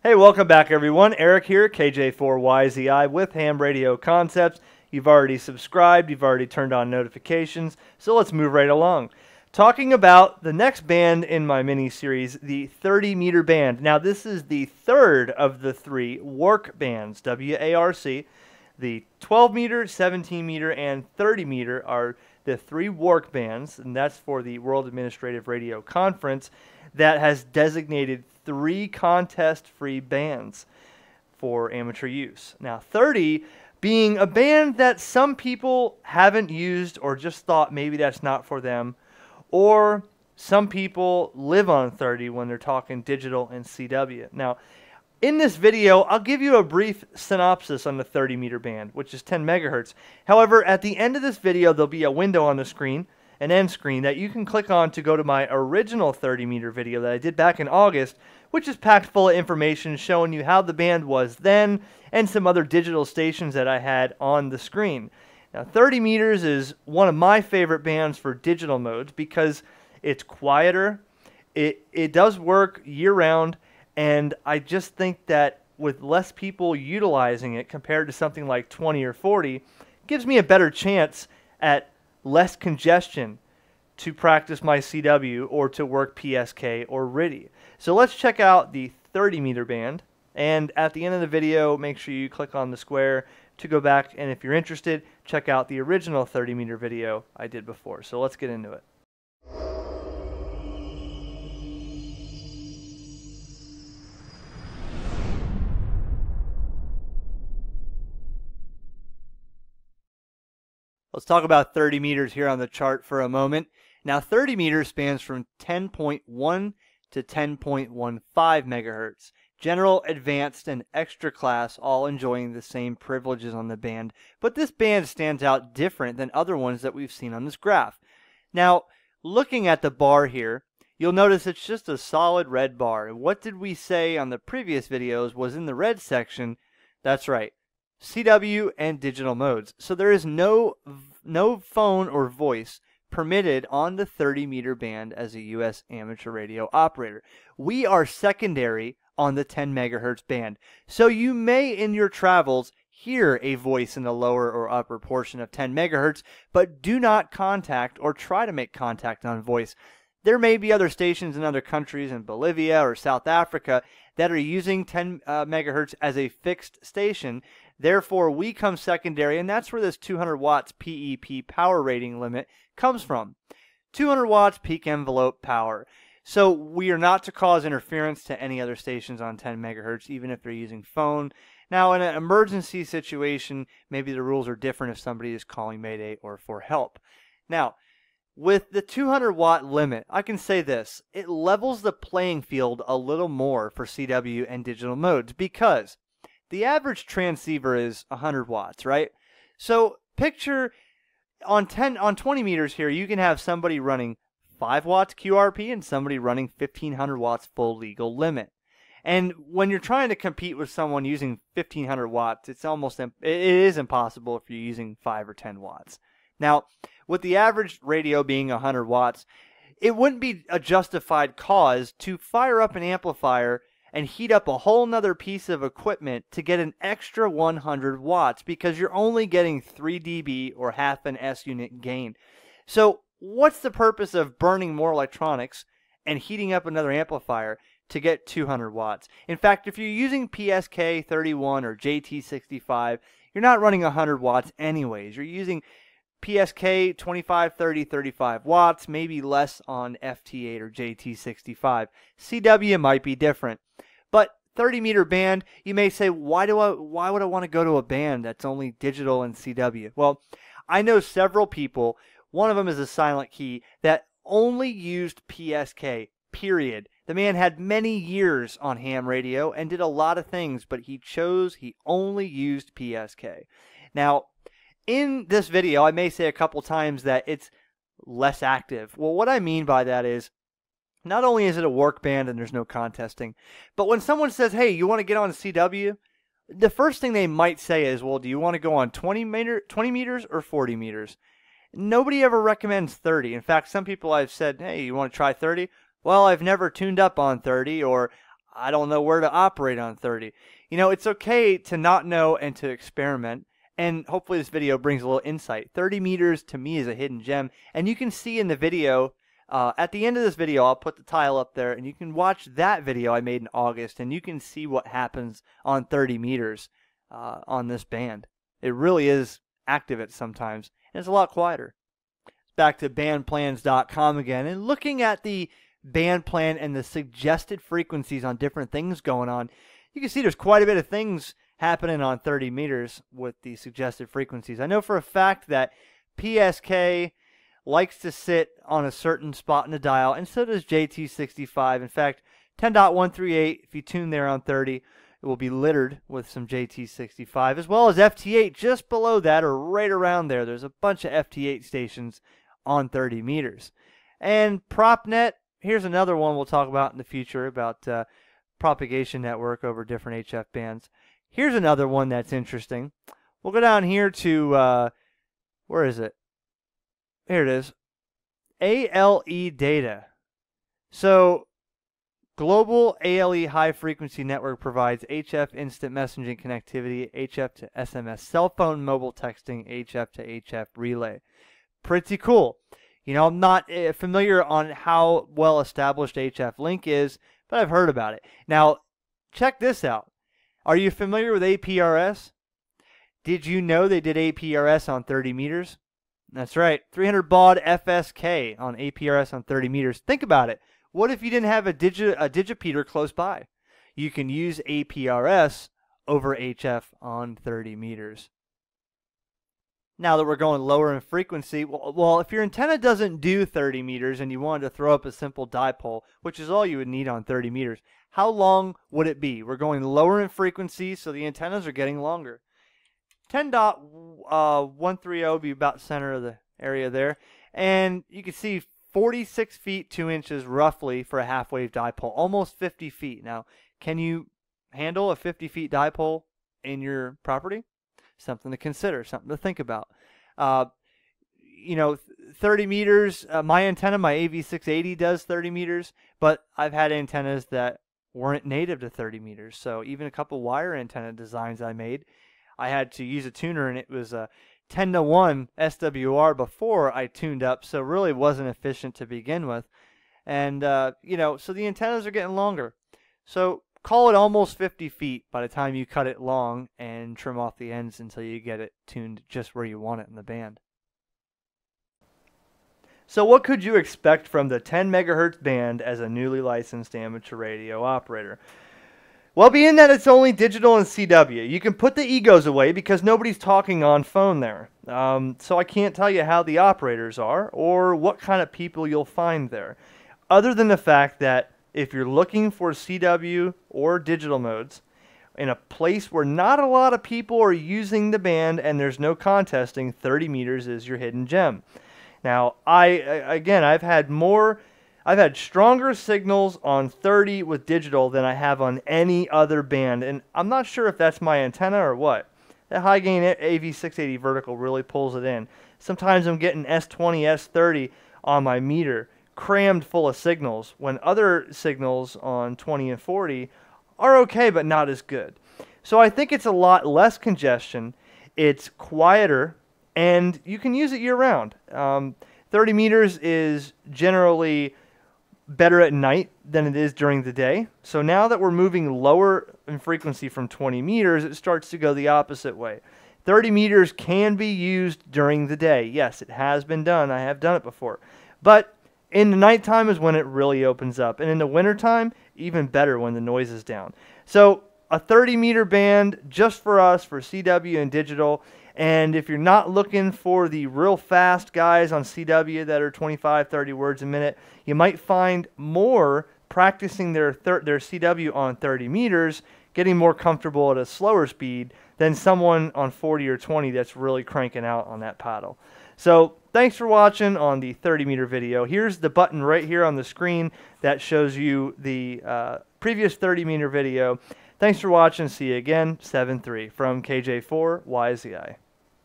Hey, welcome back everyone. Eric here, KJ4YZI with Ham Radio Concepts. You've already subscribed, you've already turned on notifications, so let's move right along. Talking about the next band in my mini-series, the 30-meter band. Now this is the third of the three WARC bands, W-A-R-C. The 12-meter, 17-meter, and 30-meter are the three WARC bands, and that's for the World Administrative Radio Conference that has designated three contest-free bands for amateur use. Now 30 being a band that some people haven't used or just thought maybe that's not for them, or some people live on 30 when they're talking digital and CW. Now in this video I'll give you a brief synopsis on the 30-meter band, which is 10 megahertz. However, at the end of this video there'll be a window on the screen, an end screen, that you can click on to go to my original 30-meter video that I did back in August, which is packed full of information showing you how the band was then and some other digital stations that I had on the screen. Now 30 meters is one of my favorite bands for digital modes because it's quieter, it does work year-round, and I just think that with less people utilizing it compared to something like 20 or 40, gives me a better chance at less congestion to practice my CW or to work PSK or RTTY. So let's check out the 30-meter band, and at the end of the video make sure you click on the square to go back, and if you're interested, check out the original 30-meter video I did before. So let's get into it. Let's talk about 30 meters here on the chart for a moment. Now 30 meters spans from 10.1 to 10.15 megahertz. General, advanced, and extra class all enjoying the same privileges on the band, but this band stands out different than other ones that we've seen on this graph. Now looking at the bar here, you'll notice it's just a solid red bar. And what did we say on the previous videos was in the red section? That's right, CW and digital modes. So there is no phone or voice permitted on the 30-meter band as a U.S. amateur radio operator. We are secondary on the 10 megahertz band. So you may in your travels hear a voice in the lower or upper portion of 10 megahertz, but do not contact or try to make contact on voice. There may be other stations in other countries, in Bolivia or South Africa, that are using 10 megahertz as a fixed station. Therefore, we come secondary, and that's where this 200 watts PEP power rating limit comes from. 200 watts peak envelope power. So we are not to cause interference to any other stations on 10 megahertz, even if they're using phone. Now, in an emergency situation, maybe the rules are different if somebody is calling Mayday or for help. Now, with the 200 watt limit, I can say this, it levels the playing field a little more for CW and digital modes, because the average transceiver is 100 watts, right? So picture on 20 meters here, you can have somebody running 5 watts QRP and somebody running 1500 watts full legal limit. And when you're trying to compete with someone using 1500 watts, it is impossible if you're using 5 or 10 watts. Now, with the average radio being 100 watts, it wouldn't be a justified cause to fire up an amplifier and heat up a whole nother piece of equipment to get an extra 100 watts because you're only getting 3 dB or half an S unit gain. So what's the purpose of burning more electronics and heating up another amplifier to get 200 watts? In fact, if you're using PSK31 or JT65, you're not running 100 watts anyways. You're using PSK 25, 30, 35 watts, maybe less on FT8 or JT65. CW might be different. But 30-meter band, you may say, why would I want to go to a band that's only digital and CW? Well, I know several people, one of them is a silent key, that only used PSK, period. The man had many years on ham radio and did a lot of things, but he only used PSK. Now, in this video, I may say a couple times that it's less active. Well, what I mean by that is, not only is it a WARC band and there's no contesting, but when someone says, hey, you want to get on CW? The first thing they might say is, well, do you want to go on 20 meters or 40 meters? Nobody ever recommends 30. In fact, some people I've said, hey, you want to try 30? Well, I've never tuned up on 30, or I don't know where to operate on 30. You know, it's okay to not know and to experiment. And hopefully this video brings a little insight. 30 meters to me is a hidden gem. And you can see in the video, at the end of this video, I'll put the tile up there and you can watch that video I made in August and you can see what happens on 30 meters on this band. It really is active at sometimes and it's a lot quieter. Back to bandplans.com again and looking at the band plan and the suggested frequencies on different things going on, you can see there's quite a bit of things happening on 30 meters with the suggested frequencies. I know for a fact that PSK likes to sit on a certain spot in the dial, and so does JT65. In fact, 10.138, if you tune there on 30, it will be littered with some JT65, as well as FT8 just below that or right around there. There's a bunch of FT8 stations on 30 meters. And PropNet, here's another one we'll talk about in the future about propagation network over different HF bands. Here's another one that's interesting. We'll go down here to, where is it? Here it is, ALE data. So global ALE high frequency network provides HF instant messaging connectivity, HF to SMS, cell phone mobile texting, HF to HF relay. Pretty cool. You know, I'm not familiar on how well established HF link is, but I've heard about it. Now, check this out. Are you familiar with APRS? Did you know they did APRS on 30 meters? That's right, 300 baud FSK on APRS on 30 meters. Think about it. What if you didn't have a digipeater close by? You can use APRS over HF on 30 meters. Now that we're going lower in frequency, well, if your antenna doesn't do 30 meters and you wanted to throw up a simple dipole, which is all you would need on 30 meters, how long would it be? We're going lower in frequency, so the antennas are getting longer. 10.130 would be about center of the area there. And you can see 46 feet, 2 inches roughly for a half wave dipole, almost 50 feet. Now, can you handle a 50 feet dipole in your property? Something to consider, something to think about. You know, 30 meters, my antenna, my AV680 does 30 meters, but I've had antennas that weren't native to 30 meters. So even a couple wire antenna designs I made, I had to use a tuner and it was a 10-to-1 SWR before I tuned up, so really wasn't efficient to begin with. And, you know, so the antennas are getting longer. So call it almost 50 feet by the time you cut it long and trim off the ends until you get it tuned just where you want it in the band. So what could you expect from the 10 megahertz band as a newly licensed amateur radio operator? Well, being that it's only digital and CW, you can put the egos away because nobody's talking on phone there. So I can't tell you how the operators are or what kind of people you'll find there. Other than the fact that if you're looking for CW or digital modes in a place where not a lot of people are using the band and there's no contesting, 30 meters is your hidden gem. Now, I've had stronger signals on 30 with digital than I have on any other band, and I'm not sure if that's my antenna or what. That high gain AV680 vertical really pulls it in. Sometimes I'm getting S20, S30 on my meter, crammed full of signals, when other signals on 20 and 40 are okay but not as good. So I think it's a lot less congestion, it's quieter, and you can use it year-round. 30 meters is generally better at night than it is during the day. So now that we're moving lower in frequency from 20 meters, it starts to go the opposite way. 30 meters can be used during the day. Yes, it has been done. I have done it before. But in the nighttime is when it really opens up. And in the wintertime, even better when the noise is down. So a 30-meter band just for us, for CW and digital. And if you're not looking for the real fast guys on CW that are 25, 30 words a minute, you might find more practicing their CW on 30 meters, getting more comfortable at a slower speed than someone on 40 or 20 that's really cranking out on that paddle. So thanks for watching on the 30-meter video. Here's the button right here on the screen that shows you the previous 30-meter video. Thanks for watching. See you again. 7-3 from KJ4YZI.